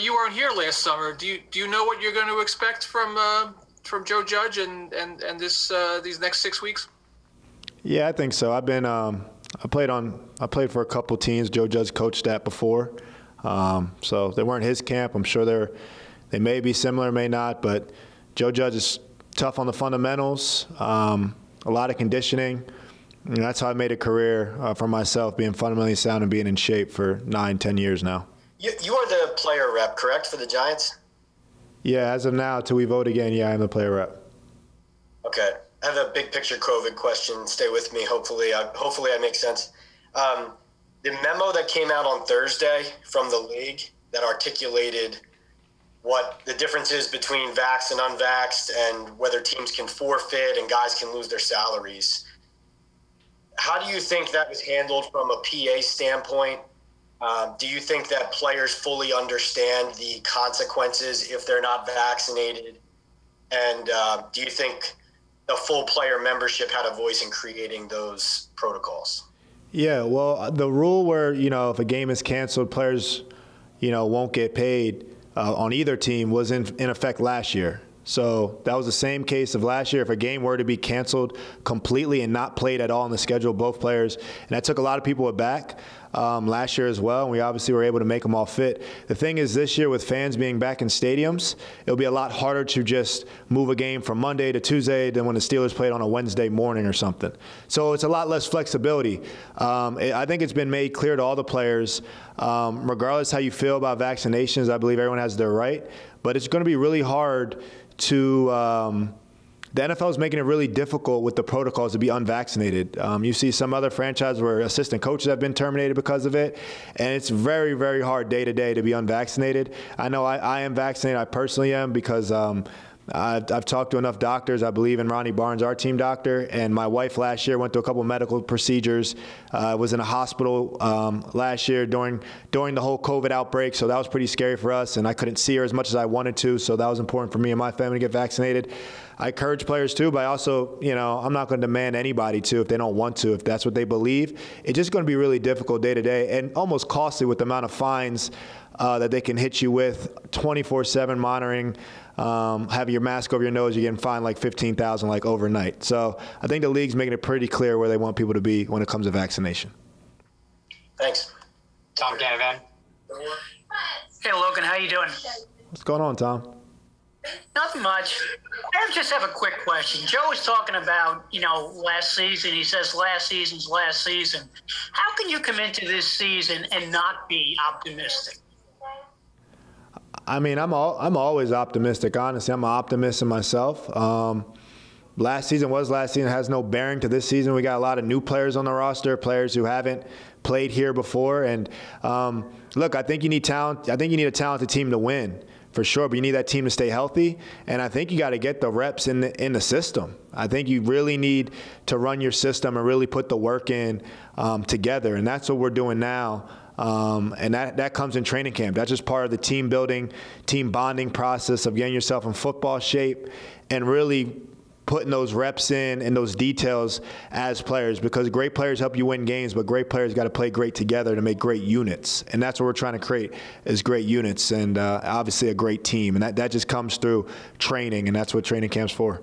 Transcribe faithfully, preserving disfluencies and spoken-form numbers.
You weren't here last summer. Do you do you know what you're going to expect from uh, from Joe Judge and and and this uh, these next six weeks? Yeah, I think so. I've been um, I played on I played for a couple teams Joe Judge coached at before, um, so they weren't his camp. I'm sure they're they may be similar, may not, but Joe Judge is tough on the fundamentals, um, a lot of conditioning. And that's how I made a career uh, for myself, being fundamentally sound and being in shape for nine, ten years now. You, you are the player rep, correct, for the Giants? Yeah, as of now, till we vote again, yeah, I'm the player rep. Okay. I have a big-picture COVID question. Stay with me. Hopefully I, hopefully I make sense. Um, the memo that came out on Thursday from the league that articulated what the difference is between vaxxed and unvaxxed and whether teams can forfeit and guys can lose their salaries – how do you think that was handled from a P A standpoint? Um, do you think that players fully understand the consequences if they're not vaccinated? And uh, do you think the full player membership had a voice in creating those protocols? Yeah, well, the rule where, you know, if a game is canceled, players, you know, won't get paid uh, on either team was in, in effect last year. So that was the same case of last year. If a game were to be canceled completely and not played at all on the schedule, both players, and that took a lot of people aback um, last year as well, and we obviously were able to make them all fit. The thing is this year with fans being back in stadiums, it'll be a lot harder to just move a game from Monday to Tuesday than when the Steelers played on a Wednesday morning or something. So it's a lot less flexibility. Um, it, I think it's been made clear to all the players, um, regardless how you feel about vaccinations, I believe everyone has their right, but it's going to be really hard to um, the N F L is making it really difficult with the protocols to be unvaccinated. Um, you see some other franchises where assistant coaches have been terminated because of it, and it's very, very hard day to day to be unvaccinated. I know I, I am vaccinated. I personally am because um, I've, I've talked to enough doctors. I believe in Ronnie Barnes, our team doctor, and my wife last year went through a couple of medical procedures. I uh, was in a hospital um, last year during during the whole COVID outbreak, so that was pretty scary for us, and I couldn't see her as much as I wanted to, so that was important for me and my family to get vaccinated. I encourage players too, but I also, you know, I'm not going to demand anybody to if they don't want to, if that's what they believe. It's just going to be really difficult day to day and almost costly with the amount of fines uh, that they can hit you with, twenty-four seven monitoring, um, have your mask over your nose, you're getting fined like fifteen thousand dollars like overnight. So I think the league's making it pretty clear where they want people to be when it comes to vaccination. Thanks. Tom Canavan. Hey, Logan, how you doing? What's going on, Tom? Nothing much. I just have a quick question. Joe was talking about, you know, last season. He says last season's last season. How can you come into this season and not be optimistic? I mean, I'm all, I'm always optimistic. Honestly, I'm an optimist in myself. Um, last season was last season. It has no bearing to this season. We got a lot of new players on the roster, players who haven't played here before. And um, look, I think you need talent. I think you need a talented team to win. For sure, but you need that team to stay healthy, and I think you got to get the reps in the in the system. I think you really need to run your system and really put the work in um, together, and that's what we're doing now. Um, and that, that comes in training camp. That's just part of the team building, team bonding process of getting yourself in football shape and really putting those reps in and those details as players, because great players help you win games, but great players got to play great together to make great units. And that's what we're trying to create, is great units and uh, obviously a great team. And that, that just comes through training, and that's what training camp's for.